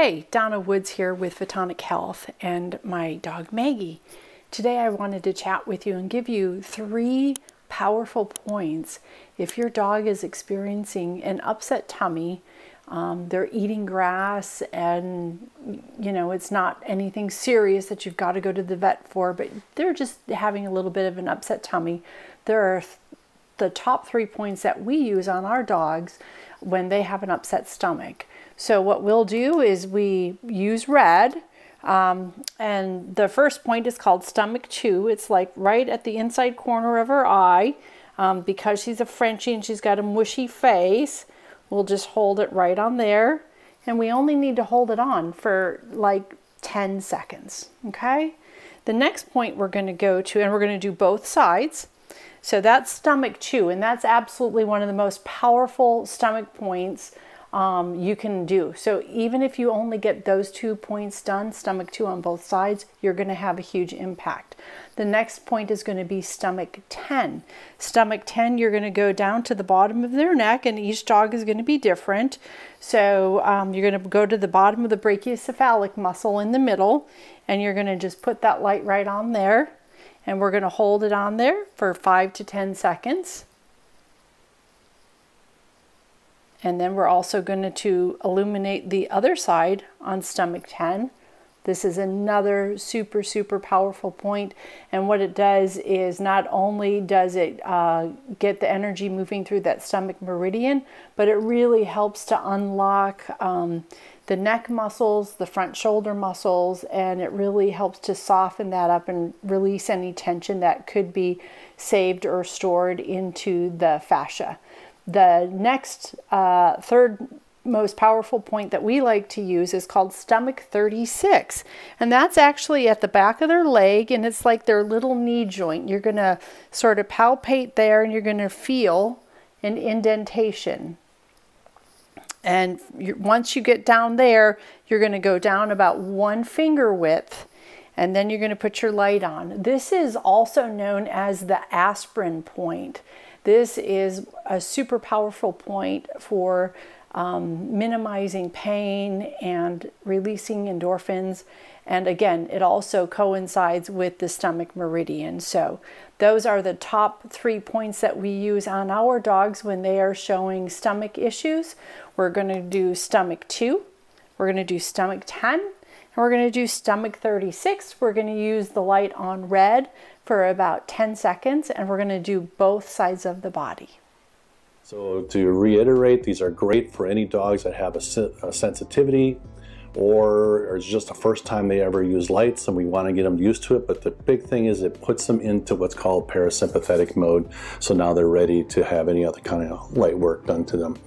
Hey, Donna Woods here with Photonic Health and my dog Maggie. Today I wanted to chat with you and give you three powerful points. If your dog is experiencing an upset tummy, they're eating grass and, you know, it's not anything serious that you've got to go to the vet for, but they're just having a little bit of an upset tummy. There are the top 3 points that we use on our dogs when they have an upset stomach. So what we'll do is we use red, and the first point is called stomach chew. It's like right at the inside corner of her eye. Because she's a Frenchie and she's got a mushy face, we'll just hold it right on there, and we only need to hold it on for like 10 seconds, okay? The next point we're gonna go to, and we're gonna do both sides, so that's stomach chew, and that's absolutely one of the most powerful stomach points you can do. So even if you only get those 2 points done, stomach chew on both sides, you're going to have a huge impact. The next point is going to be stomach 10. Stomach 10, you're going to go down to the bottom of their neck, and each dog is going to be different. So you're going to go to the bottom of the brachiocephalic muscle in the middle, and you're going to just put that light right on there, and we're going to hold it on there for 5 to 10 seconds. And then we're also going to illuminate the other side on stomach 10. This is another super, super powerful point. And what it does is not only does it get the energy moving through that stomach meridian, but it really helps to unlock the neck muscles, the front shoulder muscles, and it really helps to soften that up and release any tension that could be saved or stored into the fascia. The next third most powerful point that we like to use is called stomach 36. And that's actually at the back of their leg, and it's like their little knee joint. You're going to sort of palpate there, and you're going to feel an indentation. And once you get down there, you're going to go down about 1 finger width, and then you're going to put your light on. This is also known as the aspirin point. This is a super powerful point for minimizing pain and releasing endorphins. And again, it also coincides with the stomach meridian. So those are the top 3 points that we use on our dogs when they are showing stomach issues. We're going to do stomach 2. We're going to do stomach 10. And we're going to do stomach 36. We're going to use the light on red for about 10 seconds, and we're going to do both sides of the body. So to reiterate, these are great for any dogs that have a sensitivity or it's just the first time they ever use lights and we want to get them used to it. But the big thing is it puts them into what's called parasympathetic mode. So now they're ready to have any other kind of light work done to them.